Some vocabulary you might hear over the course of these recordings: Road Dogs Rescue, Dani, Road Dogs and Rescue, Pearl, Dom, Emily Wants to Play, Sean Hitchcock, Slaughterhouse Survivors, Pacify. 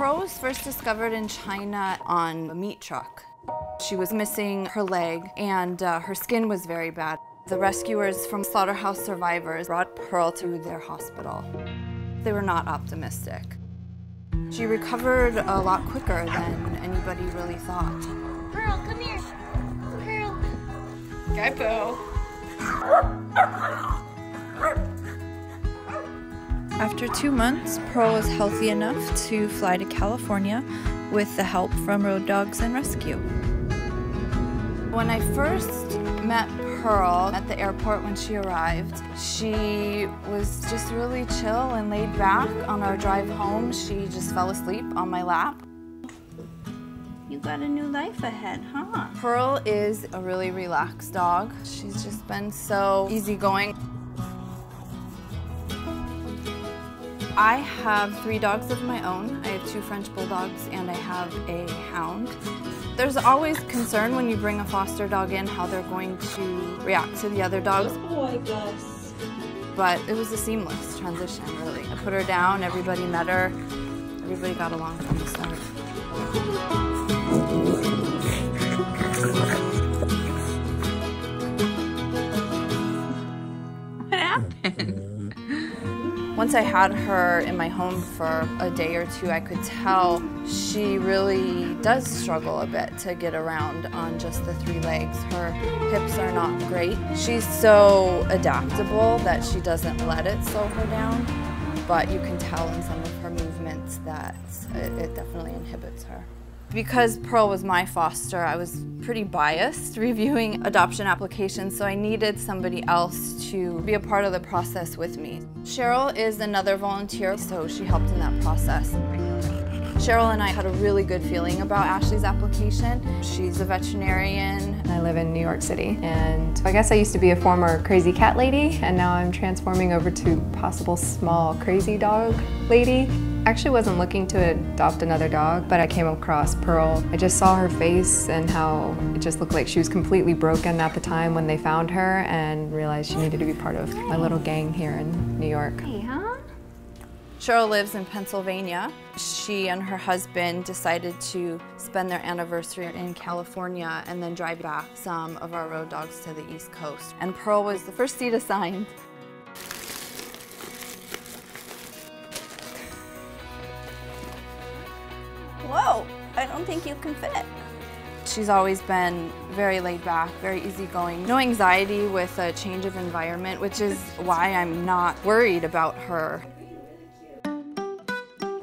Pearl was first discovered in China on a meat truck. She was missing her leg and her skin was very bad. The rescuers from Slaughterhouse Survivors brought Pearl to their hospital. They were not optimistic. She recovered a lot quicker than anybody really thought. Pearl, come here. Pearl. Geipo. After 2 months, Pearl was healthy enough to fly to California with the help from Road Dogs and Rescue. When I first met Pearl at the airport when she arrived, she was just really chill and laid back. On our drive home, she just fell asleep on my lap. You got a new life ahead, huh? Pearl is a really relaxed dog. She's just been so easygoing. I have 3 dogs of my own. I have 2 French bulldogs and I have a hound. There's always concern when you bring a foster dog in how they're going to react to the other dogs. Oh, I guess. But it was a seamless transition, really. I put her down, everybody met her, everybody got along from the start. What happened? Once I had her in my home for a day or 2, I could tell she really does struggle a bit to get around on just the 3 legs. Her hips are not great. She's so adaptable that she doesn't let it slow her down, but you can tell in some of her movements that it definitely inhibits her. Because Pearl was my foster, I was pretty biased reviewing adoption applications, so I needed somebody else to be a part of the process with me. Cheryl is another volunteer, so she helped in that process. Cheryl and I had a really good feeling about Ashley's application. She's a veterinarian. I live in New York City, and I guess I used to be a former crazy cat lady, and now I'm transforming over to possible small crazy dog lady. I actually wasn't looking to adopt another dog, but I came across Pearl. I just saw her face and how it just looked like she was completely broken at the time when they found her, and realized she needed to be part of my little gang here in New York. Hey, huh? Cheryl lives in Pennsylvania. She and her husband decided to spend their anniversary in California and then drive back some of our road dogs to the East Coast. And Pearl was the first seat assigned. Whoa, I don't think you can fit. She's always been very laid back, very easygoing. No anxiety with a change of environment, which is why I'm not worried about her.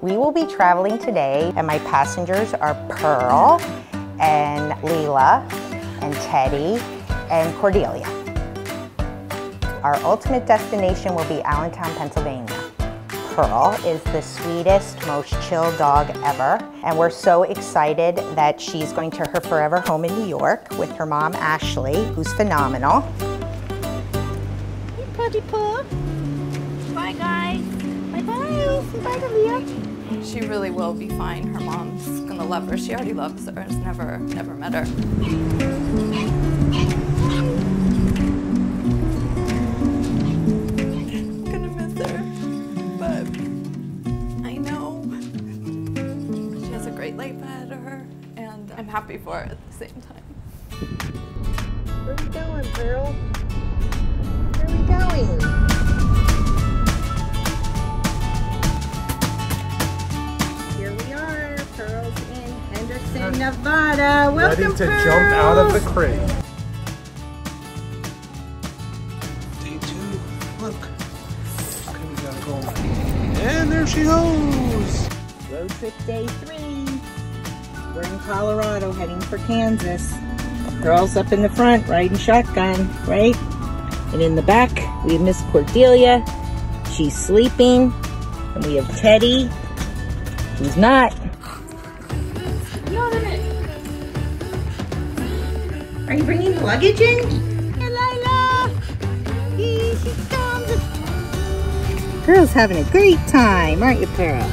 We will be traveling today, and my passengers are Pearl, and Leela, and Teddy, and Cordelia. Our ultimate destination will be Allentown, Pennsylvania. Pearl is the sweetest, most chill dog ever, and we're so excited that she's going to her forever home in New York with her mom, Ashley, who's phenomenal. Hey, Pudgy Poo. Bye, guys. Bye-bye. Bye, Leela. She really will be fine. Her mom's gonna love her. She already loves her. Has never met her. I'm gonna miss her, but I know she has a great life ahead of her, and I'm happy for her at the same time. Where are we going, Pearl? Where are we going? Nevada. Welcome, ready to Pearl. Jump out of the crate. Day 2. Look. Okay, we gotta go. And there she goes. Road trip day 3. We're in Colorado, heading for Kansas. Girls up in the front, riding shotgun, right? And in the back, we have Miss Cordelia. She's sleeping, and we have Teddy, who's not. Are you bringing the luggage in? Hey, Lila! Here she comes! Girl's having a great time, aren't you, Pearl?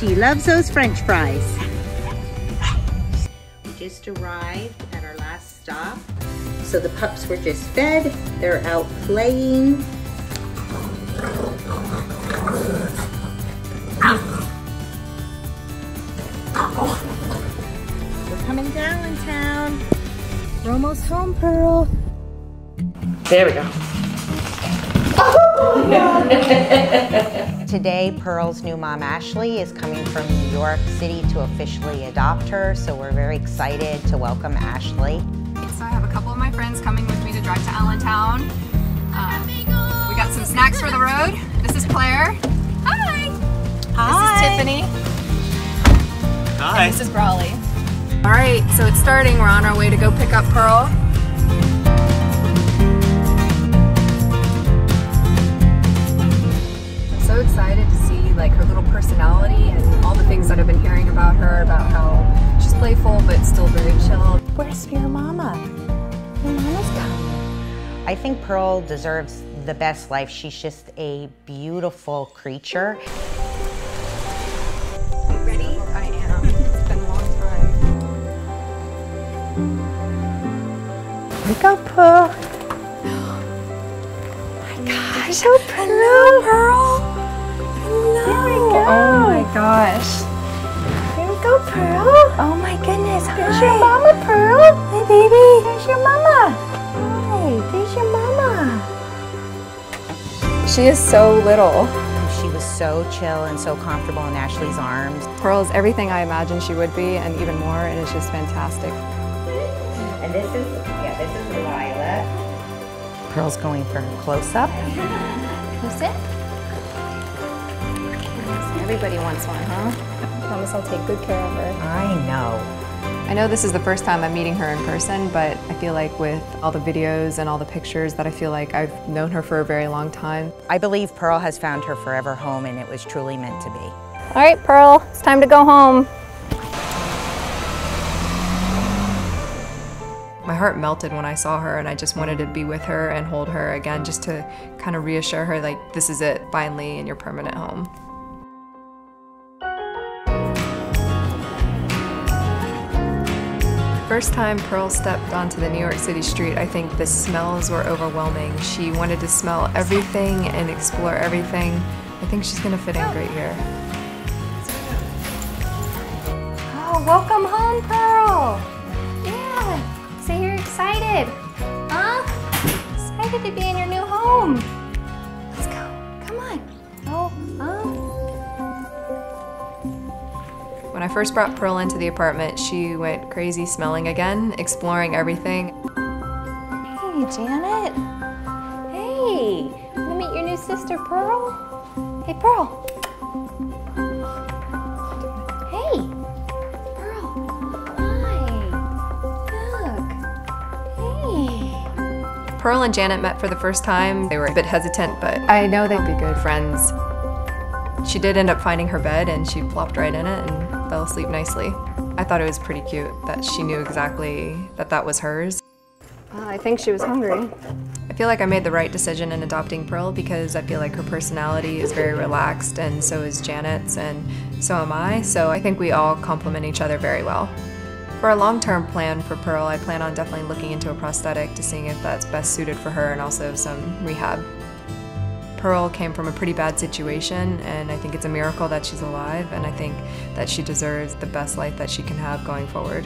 She loves those French fries. We just arrived at our last stop. So the pups were just fed. They're out playing. Allentown. We're almost home, Pearl. There we go. Oh no. Today, Pearl's new mom, Ashley, is coming from New York City to officially adopt her, so we're very excited to welcome Ashley. So I have a couple of my friends coming with me to drive to Allentown. We got some snacks for the road. This is Claire. Hi. Hi. This is Tiffany. Hi. And this is Brawley. All right, so it's starting. We're on our way to go pick up Pearl. So excited to see like her little personality and all the things that I've been hearing about her, about how she's playful but still very chill. Where's your mama? Your mama's coming. I think Pearl deserves the best life. She's just a beautiful creature. You ready? I am. It's been a long time. Here we go, Pearl. Oh my gosh, so pretty. Hello, Pearl. Oh my gosh. Here we go, Pearl. Oh my goodness. There's your mama, Pearl. Hey, baby. There's your mama. Hi. There's your mama. She is so little. She was so chill and so comfortable in Ashley's arms. Pearl is everything I imagined she would be and even more, and it's just fantastic. And this is, yeah, this is Lila. Pearl's going for her close-up. That's it. Everybody wants one, huh? I promise I'll take good care of her. I know. I know this is the first time I'm meeting her in person, but I feel like with all the videos and all the pictures that I feel like I've known her for a very long time. I believe Pearl has found her forever home, and it was truly meant to be. All right, Pearl, it's time to go home. My heart melted when I saw her, and I just wanted to be with her and hold her again, just to kind of reassure her, like, this is it, finally, and you're permanent home. First time Pearl stepped onto the New York City street, I think the smells were overwhelming. She wanted to smell everything and explore everything. I think she's gonna fit in great here. Oh, welcome home, Pearl. Yeah, so you're excited, huh? Excited to be in your new home. Let's go, come on. Oh, When I first brought Pearl into the apartment, she went crazy smelling again, exploring everything. Hey, Janet. Hey, wanna meet your new sister, Pearl? Hey, Pearl. Hey, Pearl. Hi. Look. Hey. Pearl and Janet met for the first time. They were a bit hesitant, but I know they'd be good friends. She did end up finding her bed, and she plopped right in it and fell asleep nicely. I thought it was pretty cute that she knew exactly that that was hers. Well, I think she was hungry. I feel like I made the right decision in adopting Pearl because I feel like her personality is very relaxed, and so is Janet's, and so am I, so I think we all complement each other very well. For a long-term plan for Pearl, I plan on definitely looking into a prosthetic to seeing if that's best suited for her and also some rehab. Pearl came from a pretty bad situation, and I think it's a miracle that she's alive, and I think that she deserves the best life that she can have going forward.